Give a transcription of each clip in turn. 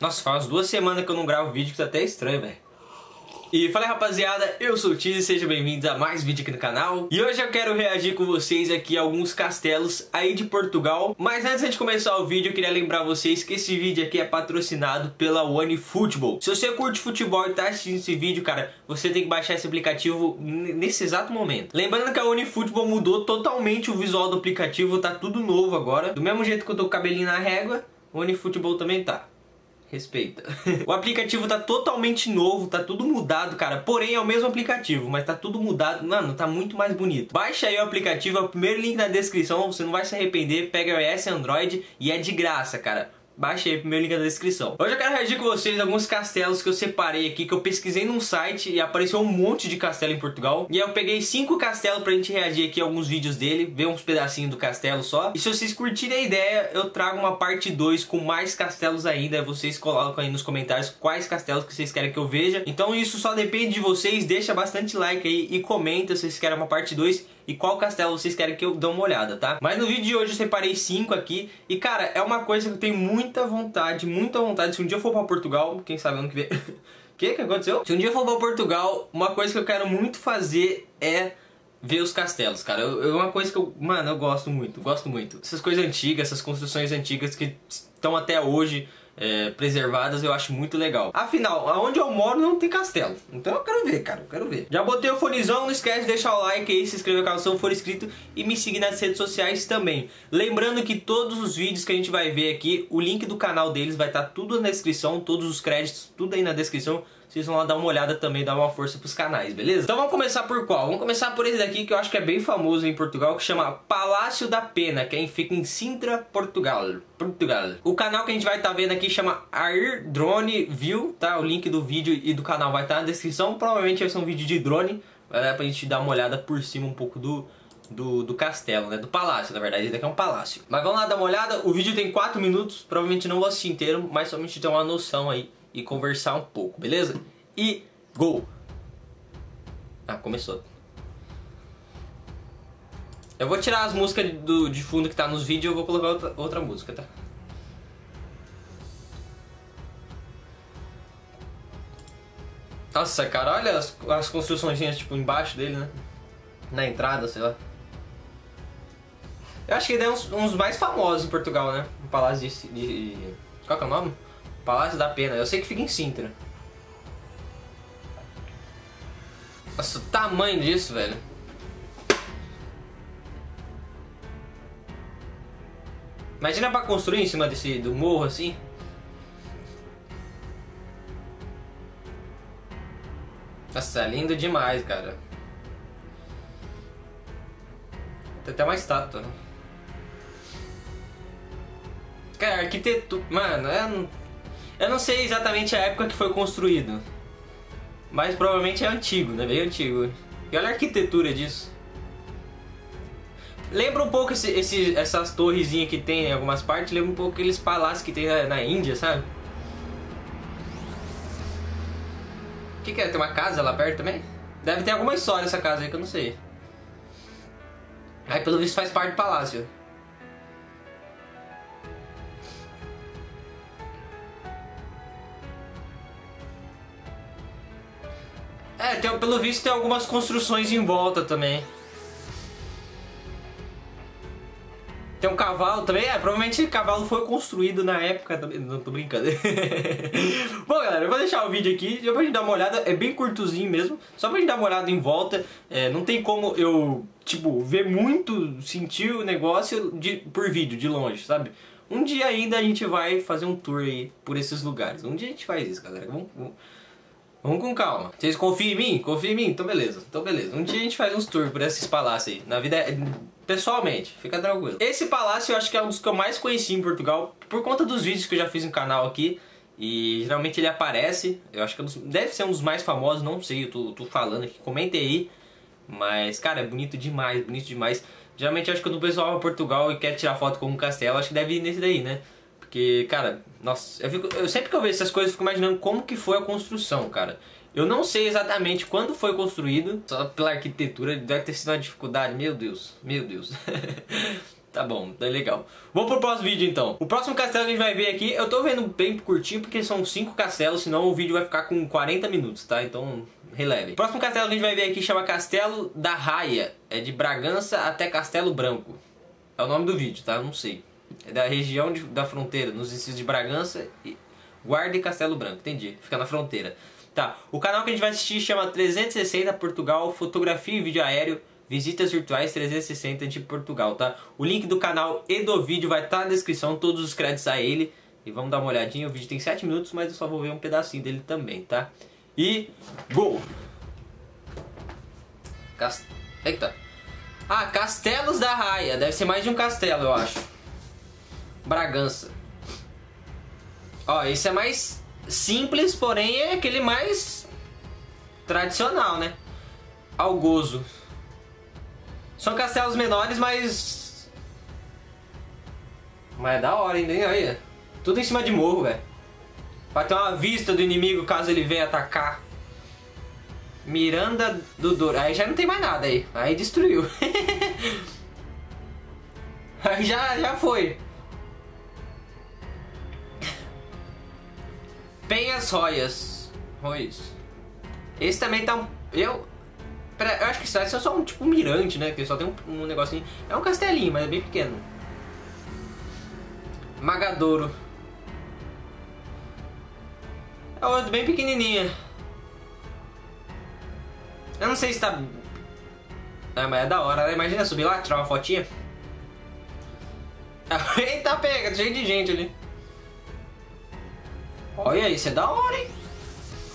Nossa, faz 2 semanas que eu não gravo vídeo, que tá até estranho, velho. E fala aí, rapaziada, eu sou o Thix e sejam bem-vindos a mais vídeo aqui no canal. E hoje eu quero reagir com vocês aqui a alguns castelos aí de Portugal. Mas antes de começar o vídeo, eu queria lembrar vocês que esse vídeo aqui é patrocinado pela OneFootball. Se você curte futebol e tá assistindo esse vídeo, cara, você tem que baixar esse aplicativo nesse exato momento. Lembrando que a OneFootball mudou totalmente o visual do aplicativo, tá tudo novo agora. Do mesmo jeito que eu tô com o cabelinho na régua, o OneFootball também tá. Respeita. O aplicativo tá totalmente novo, tá tudo mudado, cara. Porém, é o mesmo aplicativo, mas tá tudo mudado. Mano, tá muito mais bonito. Baixa aí o aplicativo, é o primeiro link na descrição. Você não vai se arrepender, pega iOS, Android e é de graça, cara. Baixa aí o primeiro link na descrição. Hoje eu quero reagir com vocês a alguns castelos que eu separei aqui, que eu pesquisei num site e apareceu um monte de castelo em Portugal. E aí eu peguei 5 castelos pra gente reagir aqui a alguns vídeos dele, ver uns pedacinhos do castelo só. E se vocês curtirem a ideia, eu trago uma parte 2 com mais castelos ainda. Vocês colocam aí nos comentários quais castelos que vocês querem que eu veja. Então isso só depende de vocês, deixa bastante like aí e comenta se vocês querem uma parte 2. E qual castelo vocês querem que eu dê uma olhada, tá? Mas no vídeo de hoje eu separei 5 aqui. E, cara, é uma coisa que eu tenho muita vontade. Se um dia eu for pra Portugal, quem sabe ano que vem... que aconteceu? Se um dia eu for pra Portugal, uma coisa que eu quero muito fazer é... ver os castelos, cara. É uma coisa que eu... Mano, eu gosto muito. Essas coisas antigas, essas construções antigas que estão até hoje... preservadas, eu acho muito legal. Afinal, aonde eu moro não tem castelo. Então eu quero ver, cara, eu quero ver. Já botei o fonezão, não esquece de deixar o like aí, se inscrever no canal se não for inscrito e me seguir nas redes sociais também. Lembrando que todos os vídeos que a gente vai ver aqui, o link do canal deles vai estar tudo na descrição, todos os créditos, tudo aí na descrição. Vocês vão lá dar uma olhada também, dar uma força pros canais, beleza? Então vamos começar por qual? Vamos começar por esse daqui que eu acho que é bem famoso em Portugal, que chama Palácio da Pena, que fica em Sintra, Portugal. O canal que a gente vai estar vendo aqui chama Air Drone View, tá? O link do vídeo e do canal vai estar na descrição. Provavelmente vai ser um vídeo de drone, vai dar pra gente dar uma olhada por cima um pouco do castelo, né? Do palácio, na verdade. Esse daqui é um palácio. Mas vamos lá dar uma olhada. O vídeo tem 4 minutos, provavelmente não vou assistir inteiro, mas somente ter uma noção aí e conversar um pouco, beleza? E gol! Ah, começou. Eu vou tirar as músicas de fundo que tá nos vídeos e eu vou colocar outra música, tá? Nossa, cara, olha as construçõezinhas, tipo, embaixo dele, né? Na entrada, sei lá. Eu acho que ele é uns mais famosos em Portugal, né? O Palácio de... Qual que é o nome? Palácio da Pena, eu sei que fica em Sintra. Nossa, o tamanho disso, velho. Imagina pra construir em cima do morro assim. Nossa, é lindo demais, cara. Tem até uma estátua. Cara, arquitetura... Mano, eu não sei exatamente a época que foi construído, mas provavelmente é antigo, né? Bem antigo. E olha a arquitetura disso. Lembra um pouco essas torrezinhas que tem em algumas partes. Lembra um pouco aqueles palácios que tem na Índia, sabe? O que é? Tem uma casa lá perto também? Deve ter alguma história essa casa aí que eu não sei. Aí pelo visto faz parte do palácio. É, pelo visto tem algumas construções em volta também. Tem um cavalo também. É, provavelmente o cavalo foi construído na época também. Não, tô brincando. Bom, galera, eu vou deixar o vídeo aqui. Depois a gente dar uma olhada. É bem curtozinho mesmo. Só pra gente dar uma olhada em volta. É, não tem como eu, tipo, ver muito, sentir o negócio por vídeo, de longe, sabe? Um dia ainda a gente vai fazer um tour aí por esses lugares. Um dia a gente faz isso, galera. Vamos com calma. Vocês confiam em mim? Confiam em mim? Então beleza, então beleza. Um dia a gente faz uns tours por esses palácios aí. Na vida pessoalmente, fica tranquilo. Esse palácio eu acho que é um dos que eu mais conheci em Portugal, por conta dos vídeos que eu já fiz no canal aqui. E geralmente ele aparece. Eu acho que deve ser um dos mais famosos, não sei, eu tô falando aqui, comentem aí. Mas, cara, é bonito demais, bonito demais. Geralmente eu acho que quando o pessoal vai pra Portugal e quer tirar foto com um castelo, acho que deve ir nesse daí, né? Porque, cara, nossa, eu sempre que eu vejo essas coisas eu fico imaginando como que foi a construção, cara. Eu não sei exatamente quando foi construído, só pela arquitetura deve ter sido uma dificuldade, meu Deus, meu Deus. Tá bom, tá legal. Vamos pro próximo vídeo então. O próximo castelo que a gente vai ver aqui, eu tô vendo bem curtinho porque são 5 castelos, senão o vídeo vai ficar com 40 minutos, tá? Então releve. O próximo castelo que a gente vai ver aqui chama Castelo da Raia. É de Bragança até Castelo Branco. É o nome do vídeo, tá? Eu não sei. É da região da fronteira, nos distritos de Bragança, Guarda e Castelo Branco. Entendi, fica na fronteira. Tá, o canal que a gente vai assistir chama 360 Portugal, fotografia e vídeo aéreo. Visitas virtuais 360 de Portugal, tá? O link do canal e do vídeo vai estar na descrição, todos os créditos a ele. E vamos dar uma olhadinha, o vídeo tem 7 minutos, mas eu só vou ver um pedacinho dele também, tá? E... gol! Eita! Ah, Castelos da Raia, deve ser mais de um castelo, eu acho. Bragança. Ó, esse é mais simples, porém é aquele mais tradicional, né? Algozo. São castelos menores, mas... mas é da hora, hein? Olha. Tudo em cima de morro, velho. Pra ter uma vista do inimigo caso ele venha atacar. Miranda do Douro. Aí já não tem mais nada aí. Aí destruiu. Aí já foi. Penhas Roias. Esse também tá um... eu acho que isso é só um tipo mirante, né? Que só tem um negocinho. É um castelinho, mas é bem pequeno. Magadouro. É outro bem pequenininha. Eu não sei se tá... é, mas é da hora, né? Imagina subir lá, tirar uma fotinha. Eita, pega, cheio de gente ali. Olha, isso é da hora, hein?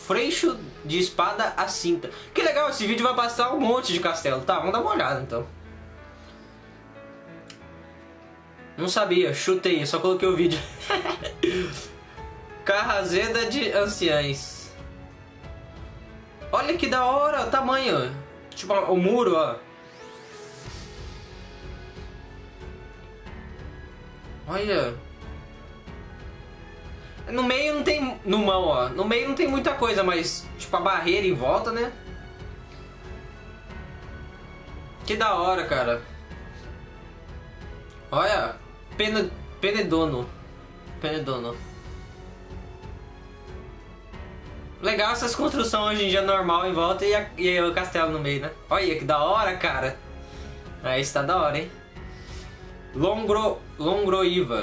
Freixo de Espada a Cinta. Que legal, esse vídeo vai passar um monte de castelo. Tá, vamos dar uma olhada então. Não sabia, chutei, só coloquei o vídeo. Carrazeda de Anciães. Olha que da hora o tamanho. Tipo, o muro, ó. Olha. No meio não tem... no mão, ó. No meio não tem muita coisa, mas... tipo, a barreira em volta, né? Que da hora, cara. Olha. Penedono. Legal essas construções hoje em dia normal em volta e o castelo no meio, né? Olha que da hora, cara. Aí está da hora, hein? Longroiva.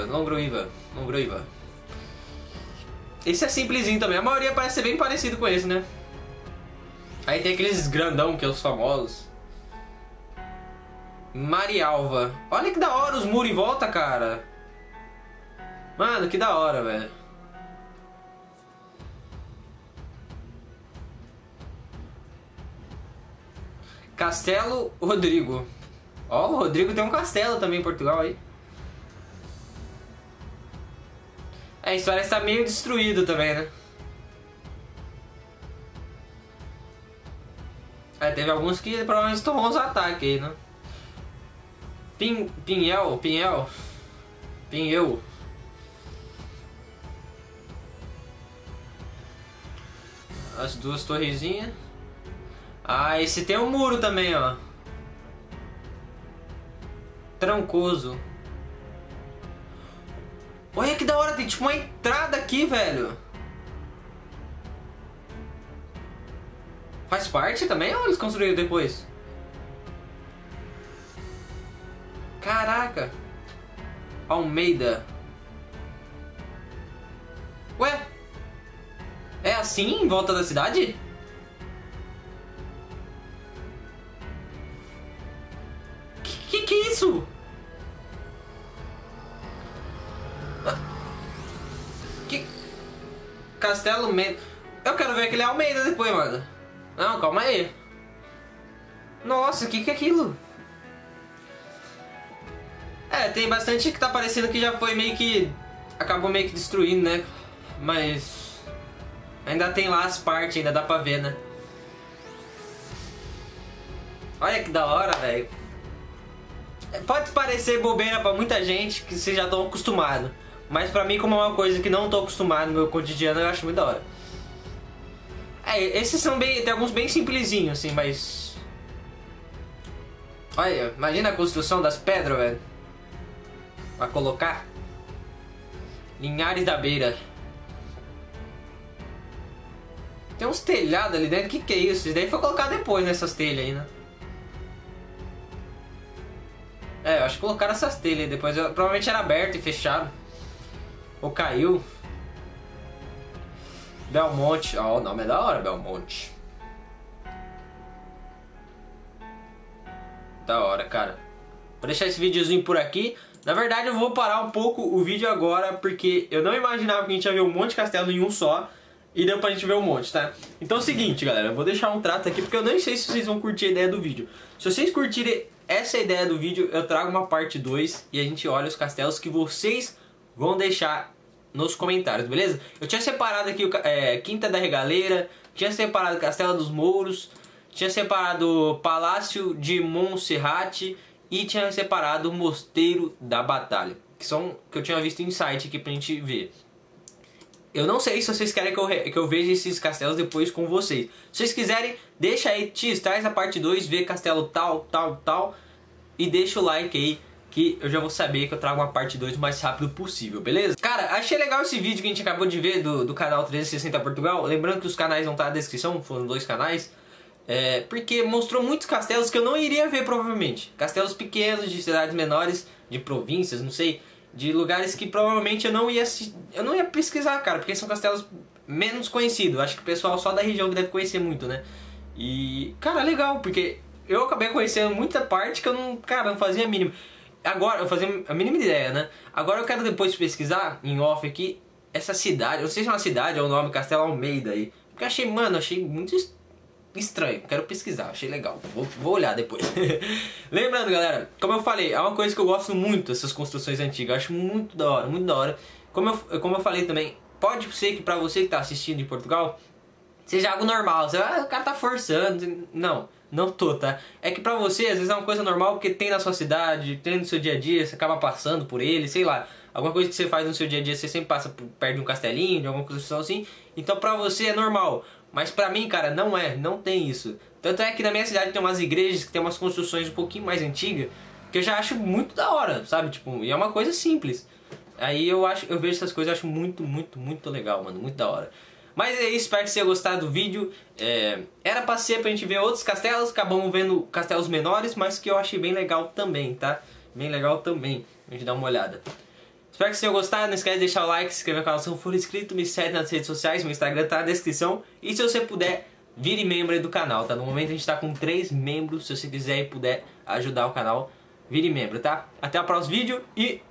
Esse é simplesinho também, a maioria parece ser bem parecido com esse, né? Aí tem aqueles grandão que é os famosos. Marialva. Olha que da hora os muros em volta, cara. Mano, que da hora, velho. Castelo Rodrigo. Ó, o Rodrigo tem um castelo também em Portugal aí. A história está meio destruída também, né? Aí teve alguns que provavelmente tomou uns ataques aí, né? Pinhel. As duas torrezinhas. Ah, esse tem um muro também, ó. Trancoso. Olha que da hora, tem tipo uma entrada aqui, velho. Faz parte também ou eles construíram depois? Caraca. Almeida. Ué? É assim em volta da cidade? Que é isso? Castelo Mendes. Eu quero ver aquele Almeida depois, mano. Não, calma aí. Nossa, o que é aquilo? É, tem bastante que tá parecendo que já foi meio que... acabou meio que destruindo, né? Mas... ainda tem lá as partes, ainda dá pra ver, né? Olha que da hora, velho. Pode parecer bobeira pra muita gente que vocês já estão acostumados. Mas pra mim, como é uma coisa que não tô acostumado no meu cotidiano, eu acho muito da hora. É, esses são bem... tem alguns bem simplesinhos, assim, mas... olha, imagina a construção das pedras, velho. Vai colocar Linhares da Beira. Tem uns telhados ali dentro. Que é isso? Isso daí foi colocado depois nessas telhas aí, né? É, eu acho que colocaram essas telhas aí depois. Provavelmente era aberto e fechado. Ou caiu. Belmonte. Ó, o nome é da hora, Belmonte. Da hora, cara. Vou deixar esse videozinho por aqui. Na verdade, eu vou parar um pouco o vídeo agora, porque eu não imaginava que a gente ia ver um monte de castelo em um só. E deu pra gente ver um monte, tá? Então é o seguinte, galera, eu vou deixar um trato aqui, porque eu nem sei se vocês vão curtir a ideia do vídeo. Se vocês curtirem essa ideia do vídeo, eu trago uma parte 2 e a gente olha os castelos que vocês vão deixar nos comentários, beleza? Eu tinha separado aqui o Quinta da Regaleira, tinha separado o Castelo dos Mouros, tinha separado o Palácio de Monserrate e tinha separado o Mosteiro da Batalha, que são que eu tinha visto em site aqui pra gente ver. Eu não sei se vocês querem que eu veja esses castelos depois com vocês. Se vocês quiserem, deixa aí, traz a parte 2, vê castelo tal, tal, tal. E deixa o like aí, que eu já vou saber que eu trago uma parte 2 o mais rápido possível, beleza? Cara, achei legal esse vídeo que a gente acabou de ver do canal 360 Portugal. Lembrando que os canais vão estar na descrição, foram 2 canais. Porque mostrou muitos castelos que eu não iria ver provavelmente. Castelos pequenos, de cidades menores, de províncias, não sei... De lugares que provavelmente eu não ia pesquisar, cara. Porque são castelos menos conhecidos. Acho que o pessoal só da região que deve conhecer muito, né? E, cara, legal. Porque eu acabei conhecendo muita parte que eu não... Cara, não fazia a mínima. Agora, eu fazia a mínima ideia, né? Agora eu quero depois pesquisar, em off aqui, essa cidade. Eu não sei se é uma cidade ou o nome, Castelo Almeida aí. Porque eu achei, mano, achei muito estranho. Quero pesquisar, achei legal. Vou olhar depois. Lembrando, galera, como eu falei, é uma coisa que eu gosto muito, essas construções antigas. Eu acho muito da hora, muito da hora. Como eu falei também, pode ser que pra você que tá assistindo de Portugal seja algo normal. Você vai, ah, o cara tá forçando. Não, não tô, tá? É que pra você, às vezes é uma coisa normal porque tem na sua cidade, tem no seu dia a dia, você acaba passando por ele, sei lá. Alguma coisa que você faz no seu dia a dia, você sempre passa perto de um castelinho, de alguma coisa assim. Então pra você é normal. Mas pra mim, cara, não tem isso. Tanto é que na minha cidade tem umas igrejas que tem umas construções um pouquinho mais antigas que eu já acho muito da hora, sabe? Tipo, e é uma coisa simples. Aí eu vejo essas coisas e acho muito, muito, muito legal, mano. Muito da hora. Mas é isso, espero que você tenha gostado do vídeo. Era pra ser pra gente ver outros castelos. Acabamos vendo castelos menores, mas que eu achei bem legal também, tá? Bem legal também. A gente dá uma olhada. Espero que vocês tenham gostado, não esquece de deixar o like, se inscrever no canal se não for inscrito, me segue nas redes sociais, meu Instagram tá na descrição. E se você puder, vire membro aí do canal, tá? No momento a gente tá com 3 membros, se você quiser e puder ajudar o canal, vire membro, tá? Até o próximo vídeo e...